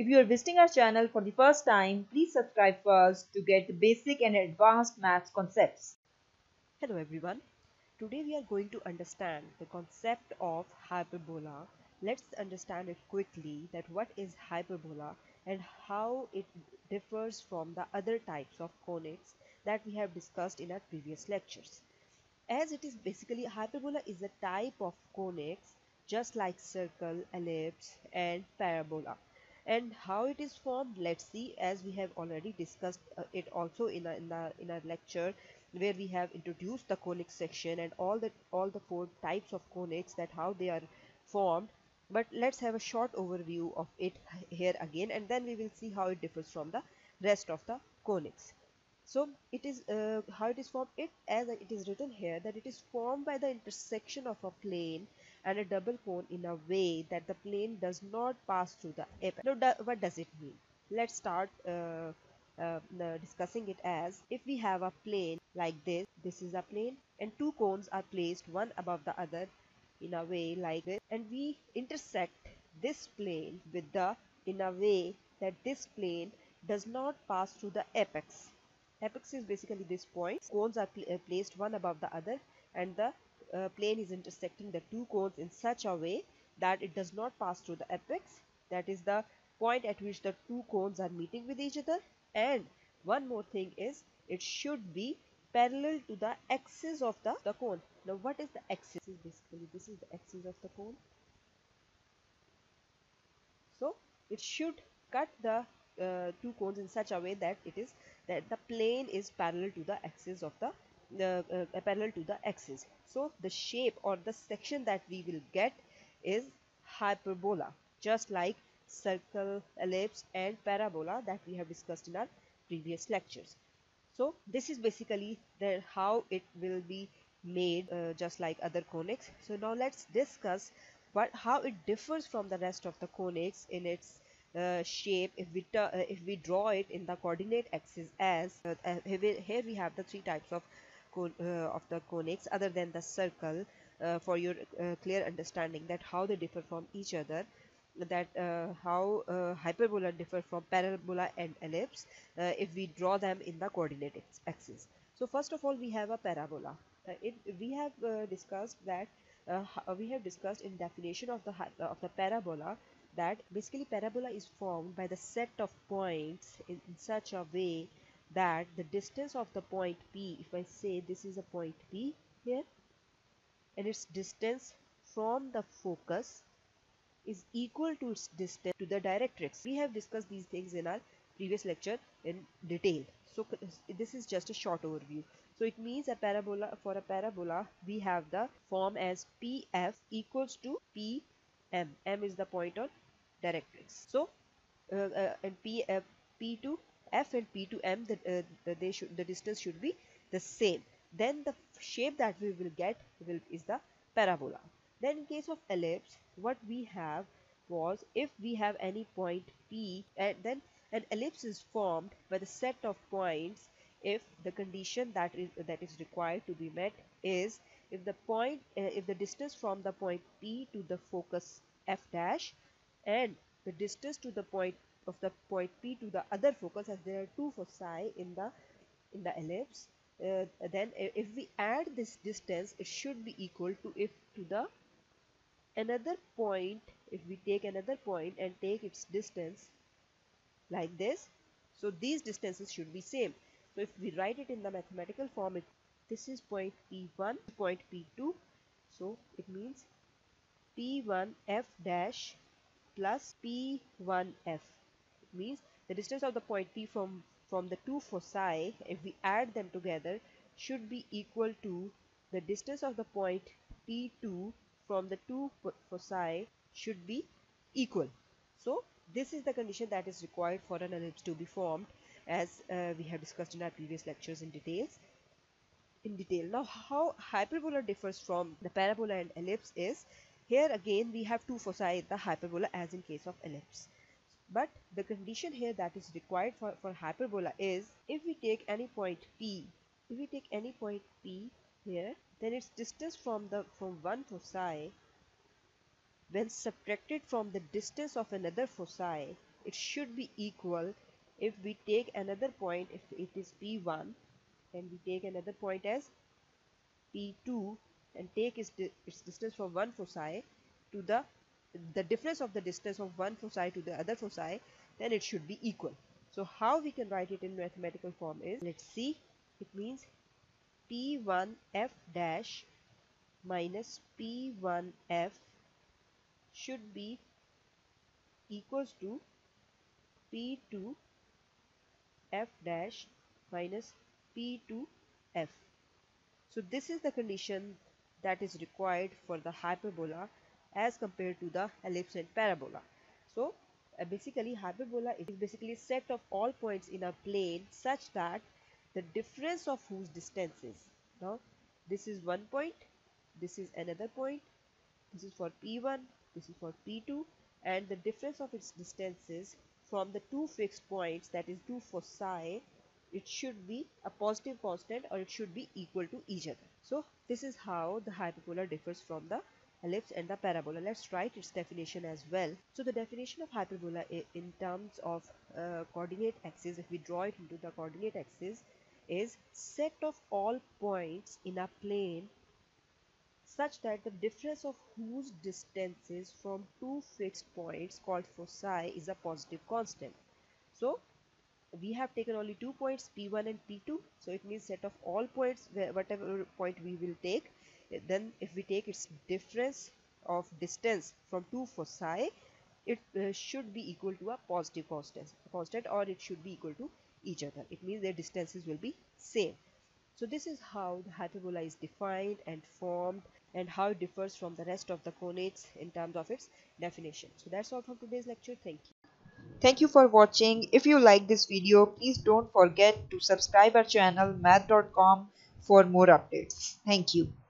If you are visiting our channel for the first time, please subscribe first to get the basic and advanced maths concepts. Hello everyone. Today we are going to understand the concept of hyperbola. Let's understand it quickly, that what is hyperbola and how it differs from the other types of conics that we have discussed in our previous lectures. As it is basically, hyperbola is a type of conics just like circle, ellipse and parabola. And how it is formed, let's see, as we have already discussed it also in our lecture where we have introduced the conic section and all the four types of conics, that how they are formed. But let's have a short overview of it here again, and then we will see how it differs from the rest of the conics. So it is how it is formed. It, as it is written here, that it is formed by the intersection of a plane and a double cone in a way that the plane does not pass through the apex. Now, what does it mean? Let's start discussing it as, if we have a plane like this, this is a plane, and two cones are placed one above the other in a way like this, and we intersect this plane with the, in a way that this plane does not pass through the apex. Apex is basically this point. Cones are placed one above the other, and the plane is intersecting the two cones in such a way that it does not pass through the apex, that is the point at which the two cones are meeting with each other. And one more thing is, it should be parallel to the axis of the cone. Now what is the axis? Basically this is the axis of the cone, so it should cut the two cones in such a way that it is, that the plane is parallel to the axis of the parallel to the axis. So the shape or the section that we will get is hyperbola, just like circle, ellipse and parabola that we have discussed in our previous lectures. So this is basically the how it will be made, just like other conics. So now let's discuss how it differs from the rest of the conics in its shape, if we draw it in the coordinate axis. As here we have the three types of the conics other than the circle, for your clear understanding that how they differ from each other, that how hyperbola differ from parabola and ellipse if we draw them in the coordinate axis. So first of all, we have a parabola. We have discussed in definition of the parabola, that basically parabola is formed by the set of points in such a way that the distance of the point P, if I say this is a point P here, and its distance from the focus is equal to its distance to the directrix. We have discussed these things in our previous lecture in detail. So this is just a short overview. So it means a parabola, for a parabola we have the form as PF equals to PM. M is the point on directrix. So and P to F and P to M, the distance should be the same. Then the shape that we will get is the parabola. Then in case of ellipse, what we have was, if we have any point P, then an ellipse is formed by the set of points if the condition that is required to be met is, if the point, if the distance from the point P to the focus F dash and the distance to the point of the point P to the other focus, as there are two foci in the ellipse, then if we add this distance, it should be equal to, if to the another point, if we take another point and take its distance like this. So these distances should be same. So if we write it in the mathematical form, this is point P1 to point P2. So it means P1 F dash plus P1 F. It means the distance of the point P from the two foci, if we add them together, should be equal to the distance of the point P2 from the two foci, should be equal. So this is the condition that is required for an ellipse to be formed, as we have discussed in our previous lectures in detail. Now how hyperbola differs from the parabola and ellipse is, here again we have two foci in the hyperbola as in case of ellipse. But the condition here that is required for hyperbola is, if we take any point P, here, then its distance from one foci, when subtracted from the distance of another foci, it should be equal if we take another point, if it is P1 and we take another point as P2 and take its distance from one foci to the difference of the distance of one foci to the other foci, then it should be equal. So how we can write it in mathematical form is, let's see, it means P1F dash minus P1F should be equals to P2F dash minus P2F. So this is the condition that is required for the hyperbola as compared to the ellipse and parabola. So basically hyperbola is basically a set of all points in a plane such that the difference of whose distances. Now this is one point, this is another point, this is for P1, this is for P2, and the difference of its distances from the two fixed points, that is two foci, it should be a positive constant or it should be equal to each other. So this is how the hyperbola differs from the ellipse and the parabola. Let's write its definition as well. So the definition of hyperbola in terms of coordinate axis, if we draw it into the coordinate axis, is set of all points in a plane such that the difference of whose distances from two fixed points called foci is a positive constant. So we have taken only two points, P1 and P2, so it means set of all points, whatever point we will take, then if we take its difference of distance from two foci, it should be equal to a positive constant or it should be equal to each other. It means their distances will be same. So this is how the hyperbola is defined and formed and how it differs from the rest of the coordinates in terms of its definition. So that's all for today's lecture. Thank you. Thank you for watching. If you like this video, please don't forget to subscribe our channel Math.com for more updates. Thank you.